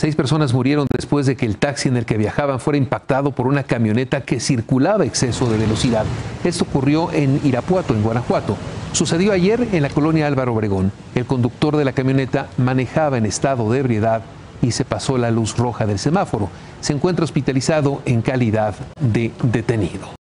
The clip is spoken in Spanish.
6 personas murieron después de que el taxi en el que viajaban fuera impactado por una camioneta que circulaba a exceso de velocidad. Esto ocurrió en Irapuato, en Guanajuato. Sucedió ayer en la colonia Álvaro Obregón. El conductor de la camioneta manejaba en estado de ebriedad y se pasó la luz roja del semáforo. Se encuentra hospitalizado en calidad de detenido.